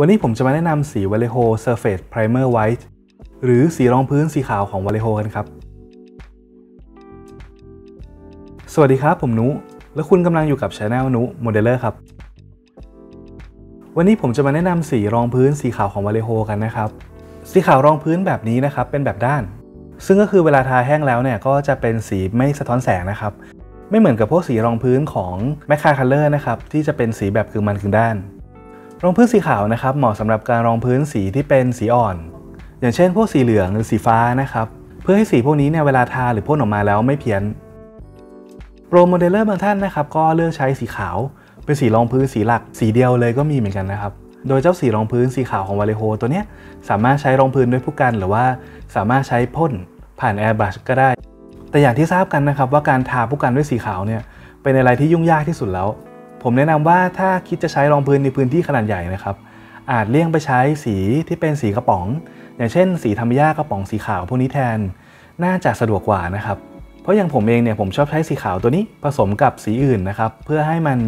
วันนี้ผมจะมาแนะนำสี Vallejo Surface Primer White หรือสีรองพื้นสีขาวของ Vallejo กันครับสวัสดีครับผมนุและคุณกำลังอยู่กับ Channel นุ Modeler ครับวันนี้ผมจะมาแนะนำสีรองพื้นสีขาวของ Vallejo กันนะครับสีขาวรองพื้นแบบนี้นะครับเป็นแบบด้านซึ่งก็คือเวลาทาแห้งแล้วเนี่ยก็จะเป็นสีไม่สะท้อนแสงนะครับไม่เหมือนกับพวกสีรองพื้นของ Macacolor นะครับที่จะเป็นสีแบบกึ่งมันกึ่งด้านรองพื้นสีขาวนะครับเหมาะสำหรับการรองพื้นสีที่เป็นสีอ่อนอย่างเช่นพวกสีเหลืองหรือสีฟ้านะครับเพื่อให้สีพวกนี้เนี่ยเวลาทาหรือพ่นออกมาแล้วไม่เพี้ยนโปรโมเดลเลอร์บางท่านนะครับก็เลือกใช้สีขาวเป็นสีรองพื้นสีหลักสีเดียวเลยก็มีเหมือนกันนะครับโดยเจ้าสีรองพื้นสีขาวของ Vallejo ตัวนี้สามารถใช้รองพื้นด้วยผู้กันหรือว่าสามารถใช้พ่นผ่านแอร์บรัชก็ได้แต่อย่างที่ทราบกันนะครับว่าการทาผู้กันด้วยสีขาวเนี่ยเป็นอะไรที่ยุ่งยากที่สุดแล้วผมแนะนำว่าถ้าคิดจะใช้รองพื้นในพื้นที่ขนาดใหญ่นะครับอาจเลี่ยงไปใช้สีที่เป็นสีกระป๋องอย่างเช่นสีธรรมย่ากระป๋องสีขาวพวกนี้แทนน่าจะสะดวกกว่านะครับเพราะอย่างผมเองเนี่ยผมชอบใช้สีขาวตัวนี้ผสมกับสีอื่นนะครับเพื่อให้มัน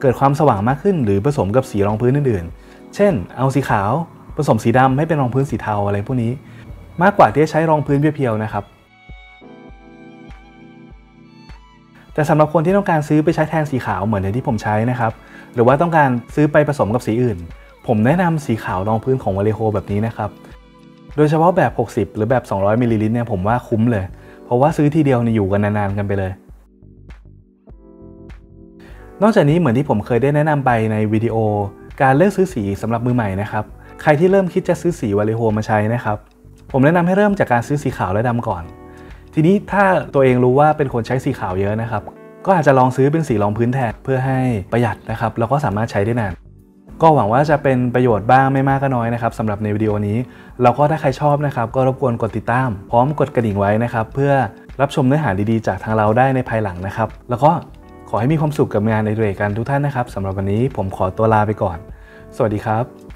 เกิดความสว่างมากขึ้นหรือผสมกับสีรองพื้นอื่นๆเช่นเอาสีขาวผสมสีดำให้เป็นรองพื้นสีเทาอะไรพวกนี้มากกว่าที่จะใช้รองพื้นเพียวๆนะครับแต่สำหรับคนที่ต้องการซื้อไปใช้แทนสีขาวเหมือนอย่างที่ผมใช้นะครับหรือว่าต้องการซื้อไปผสมกับสีอื่นผมแนะนำสีขาวรองพื้นของ Vallejo แบบนี้นะครับโดยเฉพาะแบบ60หรือแบบ200 ml เนี่ยผมว่าคุ้มเลยเพราะว่าซื้อทีเดียวเนี่ยอยู่กันนานๆกันไปเลยนอกจากนี้เหมือนที่ผมเคยได้แนะนำไปในวิดีโอการเลือกซื้อสีสำหรับมือใหม่นะครับใครที่เริ่มคิดจะซื้อสี Vallejo มาใช้นะครับผมแนะนำให้เริ่มจากการซื้อสีขาวและดำก่อนทีนี้ถ้าตัวเองรู้ว่าเป็นคนใช้สีขาวเยอะนะครับก็อาจจะลองซื้อเป็นสีรองพื้นแทนเพื่อให้ประหยัดนะครับแล้วก็สามารถใช้ได้นานก็หวังว่าจะเป็นประโยชน์บ้างไม่มากก็น้อยนะครับสำหรับในวิดีโอนี้แล้วก็ถ้าใครชอบนะครับก็รบกวนกดติดตามพร้อมกดกระดิ่งไว้นะครับเพื่อรับชมเนื้อหาดีๆจากทางเราได้ในภายหลังนะครับแล้วก็ขอให้มีความสุขกับงานในเรื่องการทุกท่านนะครับสำหรับวันนี้ผมขอตัวลาไปก่อนสวัสดีครับ